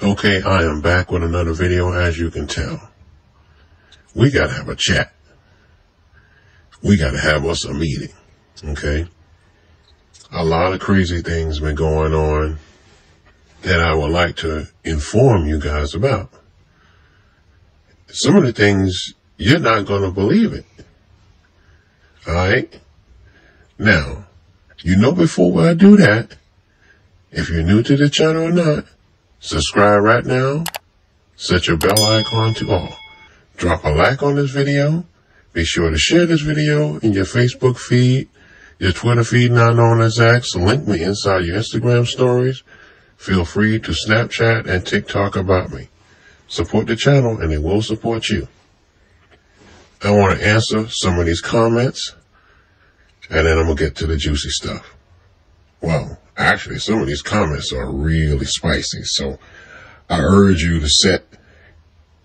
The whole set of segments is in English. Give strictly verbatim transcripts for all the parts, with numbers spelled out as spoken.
Okay, I am back with another video, as you can tell. We gotta have a chat. We gotta have us a meeting, okay? A lot of crazy things been going on that I would like to inform you guys about. Some of the things, you're not gonna believe it, all right? Now, you know before I do that, if you're new to the channel or not, subscribe right now, set your bell icon to all. Drop a like on this video. Be sure to share this video in your Facebook feed, your Twitter feed now known as X. Link me inside your Instagram stories. Feel free to Snapchat and TikTok about me. Support the channel and it will support you. I want to answer some of these comments and then I'm going to get to the juicy stuff. Well, actually, some of these comments are really spicy, so I urge you to sit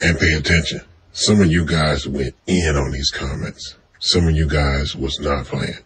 and pay attention. Some of you guys went in on these comments. Some of you guys was not playing.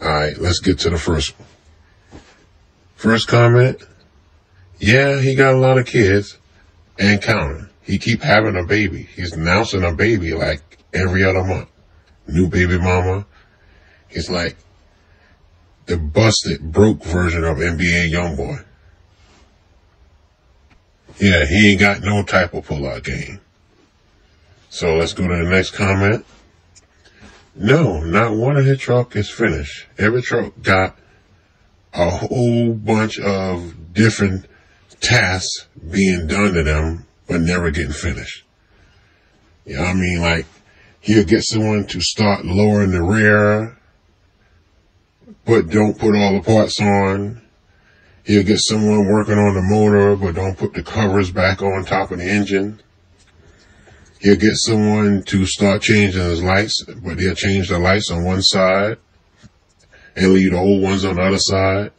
All right, let's get to the first one. First comment, yeah, he got a lot of kids and counting. He keep having a baby. He's announcing a baby like every other month. New baby mama. He's like the busted, broke version of N B A Youngboy. Yeah, he ain't got no type of pull-out game. So let's go to the next comment. No, not one of his truck is finished. Every truck got a whole bunch of different tasks being done to them, but never getting finished. Yeah, I mean, like, he'll get someone to start lowering the rear, but don't put all the parts on. He'll get someone working on the motor, but don't put the covers back on top of the engine. He'll get someone to start changing his lights, but he'll change the lights on one side and leave the old ones on the other side.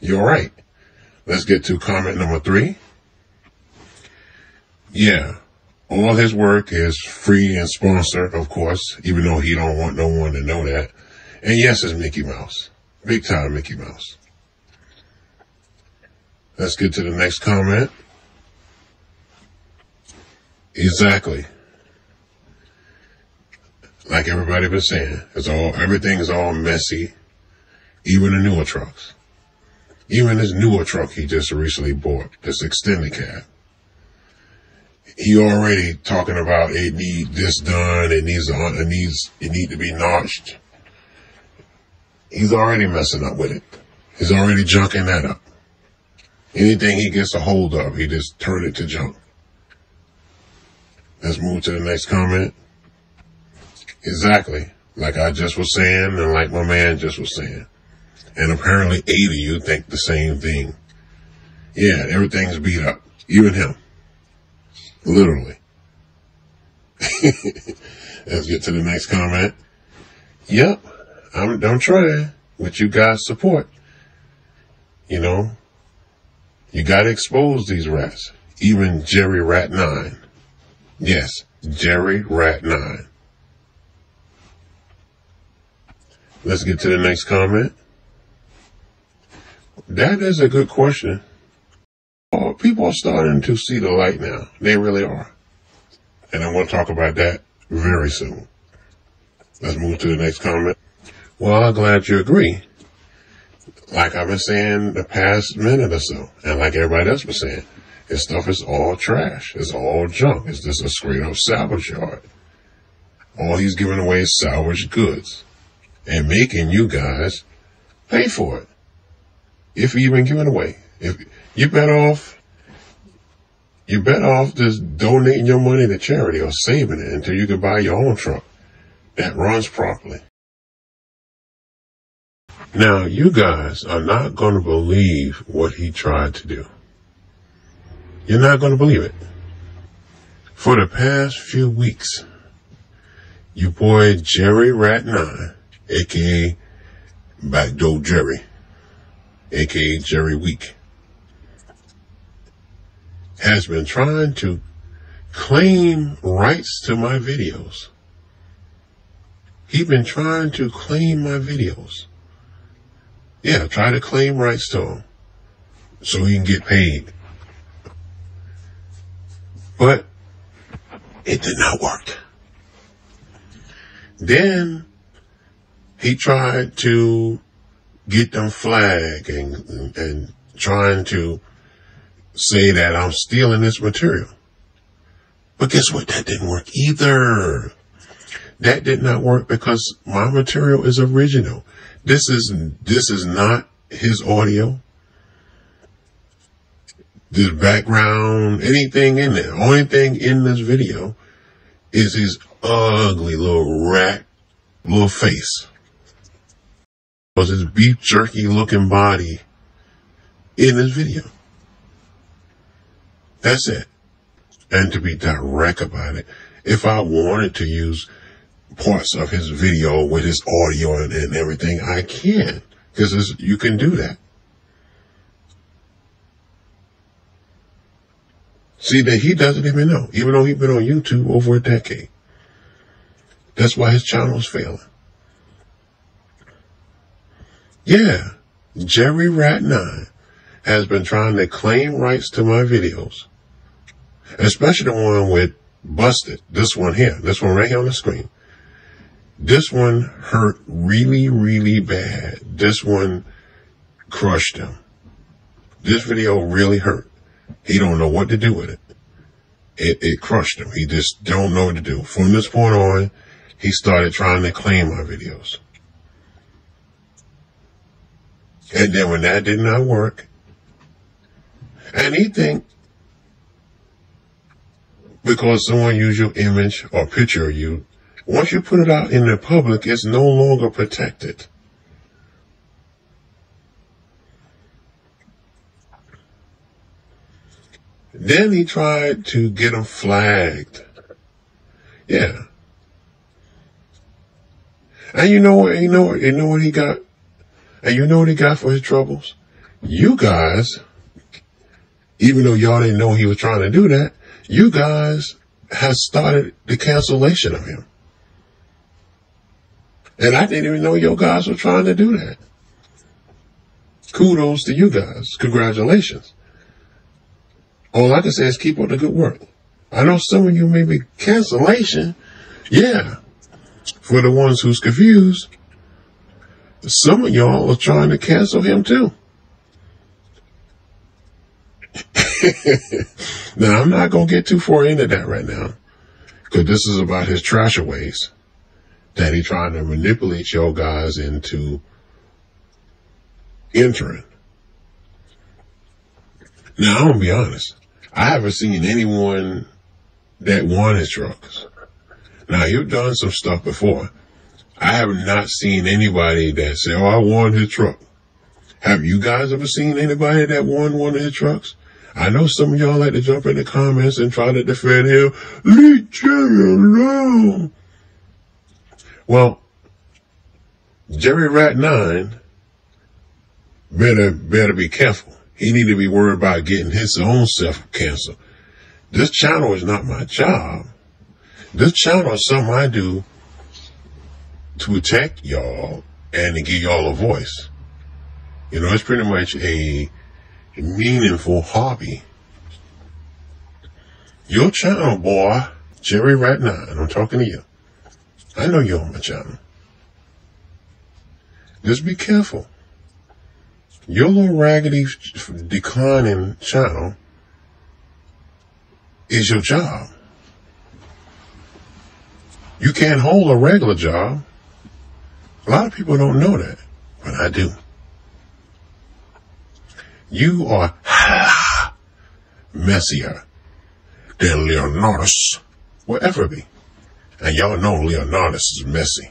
You're right. Let's get to comment number three. Yeah. All his work is free and sponsored, of course, even though he don't want no one to know that. And yes, it's Mickey Mouse. Big time Mickey Mouse. Let's get to the next comment. Exactly. Like everybody been saying, it's all, everything is all messy. Even the newer trucks. Even this newer truck he just recently bought, this extended cab. He already talking about it need this done, it needs it needs it need to be notched. He's already messing up with it. He's already junking that up. Anything he gets a hold of, he just turn it to junk. Let's move to the next comment. Exactly. Like I just was saying, and like my man just was saying. And apparently eight of you think the same thing. Yeah, everything's beat up. Even him. Literally. Let's get to the next comment. Yep, I'm, I'm trying with you guys' support. You know, you got to expose these rats. Even Jerry Rat nine. Yes, Jerry Rat nine. Let's get to the next comment. That is a good question. Oh, people are starting to see the light now. They really are. And I want to talk about that very soon. Let's move to the next comment. Well, I'm glad you agree. Like I've been saying the past minute or so, and like everybody else was saying, this stuff is all trash. It's all junk. It's just a straight up salvage yard. All he's giving away is salvage goods and making you guys pay for it. If you even give it away. If you better off, you better off just donating your money to charity or saving it until you can buy your own truck that runs properly. Now, you guys are not going to believe what he tried to do. You're not going to believe it. For the past few weeks, your boy Jerry Rat nine, aka Baddo Jerry, aka Jerry Week, has been trying to claim rights to my videos. He's been trying to claim my videos. Yeah, try to claim rights to them. so he can get paid. But it did not work. Then he tried to get them flagged and, and, and trying to say that I'm stealing this material. But guess what? That didn't work either. That did not work because my material is original. This is, this is not his audio. The background, anything in there, only thing in this video is his ugly little rat, little face. It was his beef jerky looking body in this video. That's it. And to be direct about it, if I wanted to use parts of his video with his audio and, and everything, I can, because you can do that. See, that he doesn't even know, even though he's been on YouTube over a decade. That's why his channel's failing. Yeah, Jerry Rat nine has been trying to claim rights to my videos, especially the one with Busted, this one here, this one right here on the screen. This one hurt really, really bad. This one crushed him. This video really hurt. He don't know what to do with it. It, it crushed him. He just don't know what to do. From this point on, he started trying to claim my videos. And then when that did not work, and he think because someone used your image or picture of you, once you put it out in the public, it's no longer protected. Then he tried to get him flagged. Yeah. And you know what, you know, you know what he got? And you know what he got for his troubles? You guys, even though y'all didn't know he was trying to do that, you guys have started the cancellation of him. And I didn't even know your guys were trying to do that. Kudos to you guys. Congratulations. All I can say is keep up the good work. I know some of you may be cancellation. Yeah. For the ones who's confused, some of y'all are trying to cancel him too. Now, I'm not going to get too far into that right now, because this is about his trash ways that he's trying to manipulate y'all guys into entering. Now, I'm going to be honest. I haven't seen anyone that won his trucks. Now, you've done some stuff before. I have not seen anybody that said, oh, I won his truck. Have you guys ever seen anybody that won one of his trucks? I know some of y'all like to jump in the comments and try to defend him. Leave Jerry alone. Well, Jerry Rat nine better, better be careful. He need to be worried about getting his own self canceled. This channel is not my job. This channel is something I do to protect y'all and to give y'all a voice. You know, it's pretty much a meaningful hobby. Your channel, boy, Jerry Rat nine, I'm talking to you. I know you're on my channel. Just be careful. Your little raggedy, declining channel is your job. You can't hold a regular job. A lot of people don't know that, but I do. You are messier than Leonardis will ever be. And y'all know Leonardis is messy.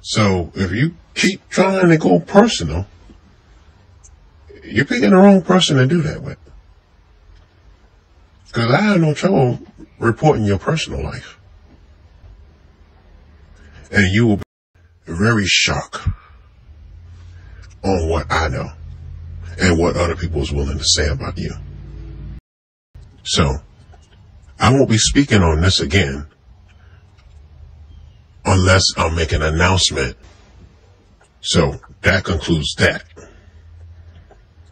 So if you keep trying to go personal, you're picking the wrong person to do that with. Because I have no trouble reporting your personal life. And you will be very shocked on what I know and what other people is willing to say about you. So I won't be speaking on this again unless I make an announcement. So that concludes that.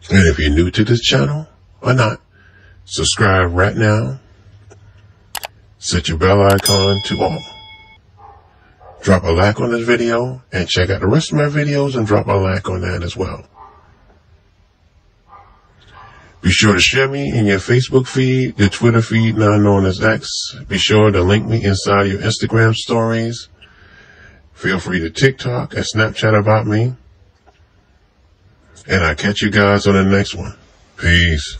And if you're new to this channel or not, subscribe right now. Set your bell icon to all. Drop a like on this video and check out the rest of my videos and drop a like on that as well. Be sure to share me in your Facebook feed, your Twitter feed, now known as X. Be sure to link me inside your Instagram stories. Feel free to TikTok and Snapchat about me. And I'll catch you guys on the next one. Peace.